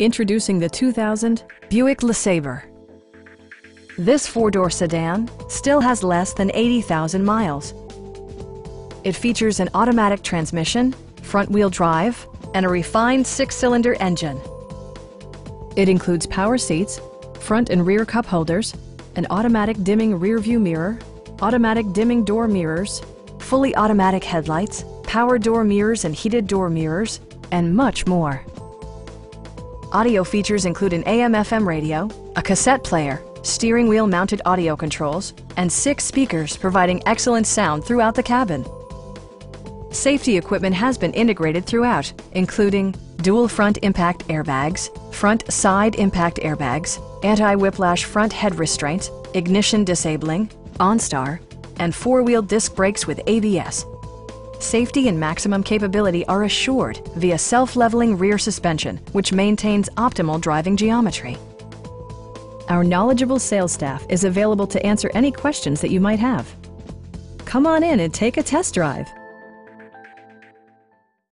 Introducing the 2000 Buick LeSabre. This four-door sedan still has less than 80,000 miles. It features an automatic transmission, front-wheel drive, and a refined six-cylinder engine. It includes power seats, front and rear cup holders, an automatic dimming rear-view mirror, automatic dimming door mirrors, fully automatic headlights, power door mirrors and heated door mirrors, and much more. Audio features include an AM/FM radio, a cassette player, steering wheel mounted audio controls, and 6 speakers providing excellent sound throughout the cabin. Safety equipment has been integrated throughout, including dual front impact airbags, front side impact airbags, anti-whiplash front head restraints, ignition disabling, OnStar, and 4-wheel disc brakes with ABS. Safety and maximum capability are assured via self-leveling rear suspension, which maintains optimal driving geometry. Our knowledgeable sales staff is available to answer any questions that you might have. Come on in and take a test drive.